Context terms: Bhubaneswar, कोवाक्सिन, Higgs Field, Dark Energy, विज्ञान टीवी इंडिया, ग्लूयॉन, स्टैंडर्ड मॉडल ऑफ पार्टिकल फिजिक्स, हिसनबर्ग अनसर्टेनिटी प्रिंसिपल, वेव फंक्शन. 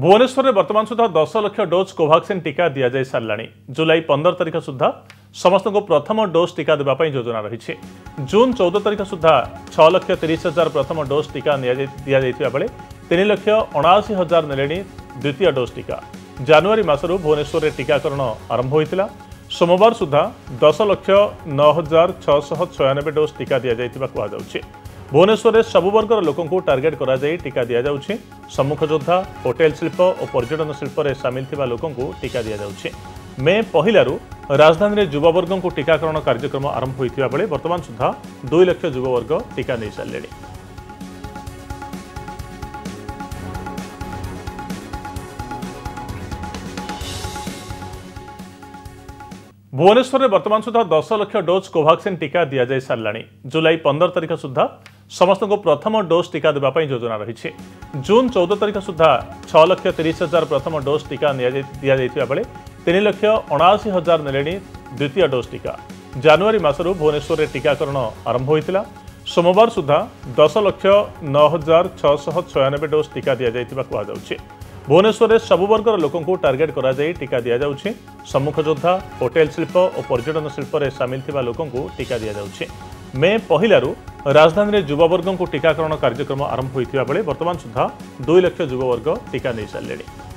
भुवनेश्वर में वर्तमान सुधा 10 lakh dose कोवाक्सिन टीका दि जाई सारा। जुलाई 15 तारिख सुधा समस्त को प्रथम डोज टीका देवाई योजना रही। जून 14 तारिख सुधा 6,30,000 प्रथम डोज टीका दि जाता बेले 3,79,000 ने द्वितीय डोज टीका। जनवरी मसरू भुवनेश्वर में टीकाकरण आरंभ होता। सोमवार सुधा 10,09,696 डोज टीका दि जाता कहुचे। भुवनेश्वर में सबु वर्गर लोक टार्गेट करा टीका दि जाउछि। सम्मुख योद्धा, होटेल शिल्प और पर्यटन शिल्प में सामिल थिबा लोकन को टीका दि जाउछि। मे पहिलारू राजधानी में युवावर्ग को टीकाकरण कार्यक्रम आरंभ होता बेले वर्तमान सुधा 2 लाख युवावर्ग टीका नहीं सारे। भुवनेश्वर में वर्तमान सुधा 10 लाख डोज कोवाक्सिन टीका दि जाई सारा। जुलाई 15 तारिख सुधा समस्त को प्रथम डोज टीका देवाई योजना रही। जून 14 तारिख सुधा 6,30,000 प्रथम डोज टीका दि जाता बेले 3,79,000 ने द्वितीय डोज टीका। जनवरी मसरू भुवनेश्वर में टीकाकरण आरंभ होता। सोमवार सुधा 10,09,696 डोज टीका दि जाता कहुचे। भुवनेश्वर में सबु वर्गर लोकन को टार्गेट करा टीका दि जाउछि। सम्मुख योद्धा, होटेल शिल्प और पर्यटन शिल्प में सामिल थिबा लोकन को टीका दि जाउछि। मे पहिलारू राजधानी में युवावर्ग को टीकाकरण कार्यक्रम आरंभ होता बेले वर्तमान सुधा 2 लाख युवावर्ग टीका नहीं सारे।